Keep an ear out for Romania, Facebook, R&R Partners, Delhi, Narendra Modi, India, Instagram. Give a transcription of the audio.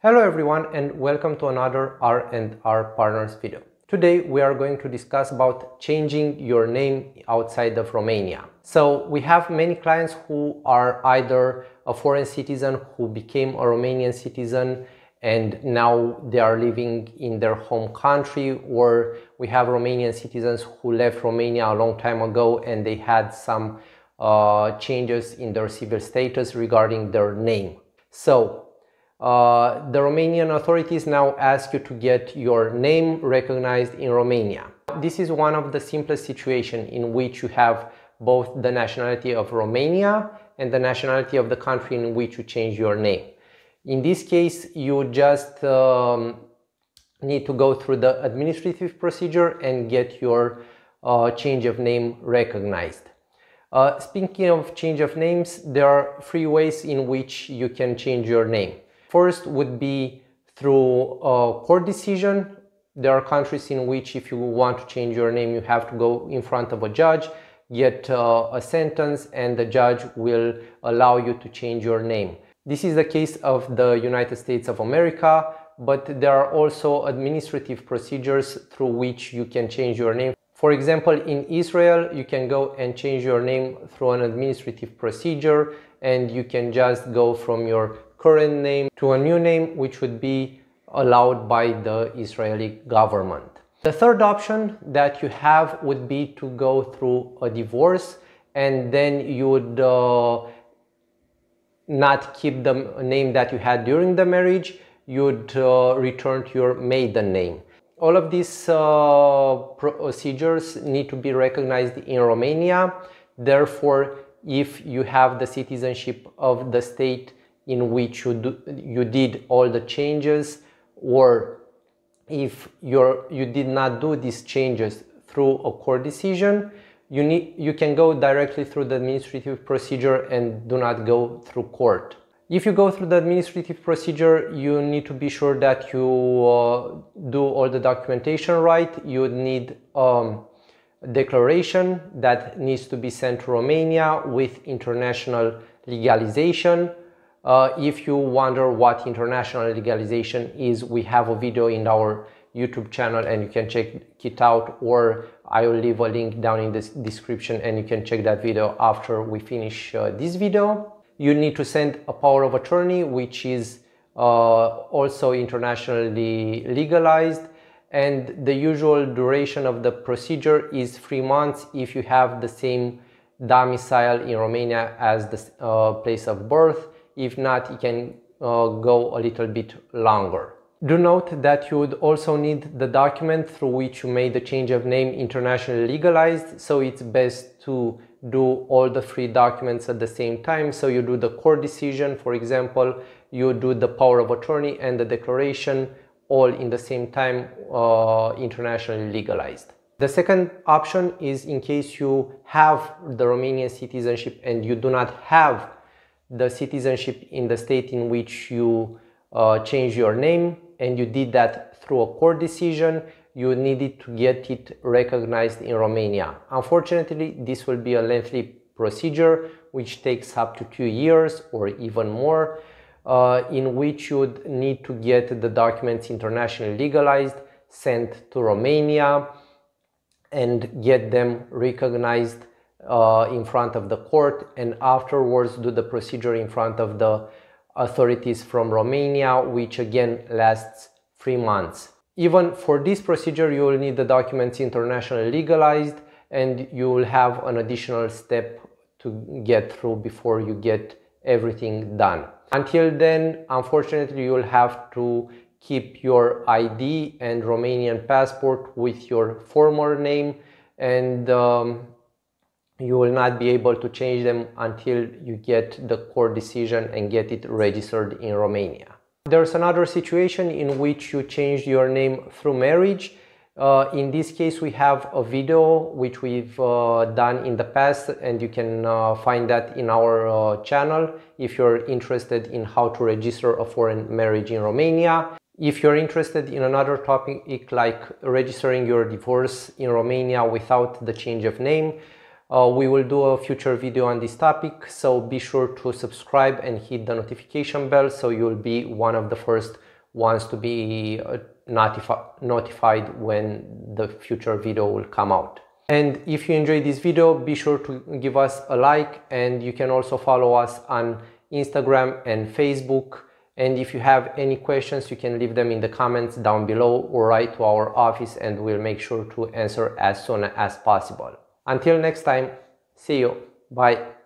Hello everyone and welcome to another R&R Partners video. Today we are going to discuss about changing your name outside of Romania. So we have many clients who are either a foreign citizen who became a Romanian citizen and now they are living in their home country, or we have Romanian citizens who left Romania a long time ago and they had some changes in their civil status regarding their name. So the Romanian authorities now ask you to get your name recognized in Romania. This is one of the simplest situations in which you have both the nationality of Romania and the nationality of the country in which you change your name. In this case, you just need to go through the administrative procedure and get your change of name recognized. Speaking of change of names, there are three ways in which you can change your name. First would be through a court decision. There are countries in which if you want to change your name, you have to go in front of a judge, get a sentence, and the judge will allow you to change your name. This is the case of the United States of America, but there are also administrative procedures through which you can change your name. For example, in Israel, you can go and change your name through an administrative procedure, and you can just go from your current name to a new name, which would be allowed by the Israeli government. The third option that you have would be to go through a divorce, and then you would not keep the name that you had during the marriage. You would return to your maiden name. All of these procedures need to be recognized in Romania. Therefore, if you have the citizenship of the state in which you did all the changes, or if you did not do these changes through a court decision, you can go directly through the administrative procedure and do not go through court. If you go through the administrative procedure, you need to be sure that you do all the documentation right. You need a declaration that needs to be sent to Romania with international legalization. If you wonder what international legalization is, we have a video in our YouTube channel and you can check it out, or I will leave a link down in the description and you can check that video after we finish this video. You need to send a power of attorney, which is also internationally legalized, and the usual duration of the procedure is 3 months if you have the same domicile in Romania as the place of birth. If not, it can go a little bit longer. Do note that you would also need the document through which you made the change of name internationally legalized, so it's best to do all the three documents at the same time. So you do the court decision, for example, you do the power of attorney and the declaration all in the same time, internationally legalized. The second option is in case you have the Romanian citizenship and you do not have the citizenship in the state in which you change your name, and you did that through a court decision, you needed to get it recognized in Romania. Unfortunately, this will be a lengthy procedure which takes up to 2 years or even more, in which you would need to get the documents internationally legalized, sent to Romania, and get them recognized in front of the court, and afterwards do the procedure in front of the authorities from Romania, which again lasts 3 months. Even for this procedure, you will need the documents internationally legalized, and you will have an additional step to get through before you get everything done. Until then, unfortunately, you will have to keep your ID and Romanian passport with your former name, and you will not be able to change them until you get the court decision and get it registered in Romania. There's another situation in which you change your name through marriage. In this case, we have a video which we've done in the past, and you can find that in our channel if you're interested in how to register a foreign marriage in Romania. If you're interested in another topic like registering your divorce in Romania without the change of name, we will do a future video on this topic, so be sure to subscribe and hit the notification bell so you'll be one of the first wants to be notified when the future video will come out. And if you enjoyed this video, be sure to give us a like, and you can also follow us on Instagram and Facebook. And if you have any questions, you can leave them in the comments down below or write to our office, and we'll make sure to answer as soon as possible. Until next time, see you, bye.